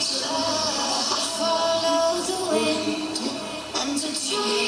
I follow the wind and the tree.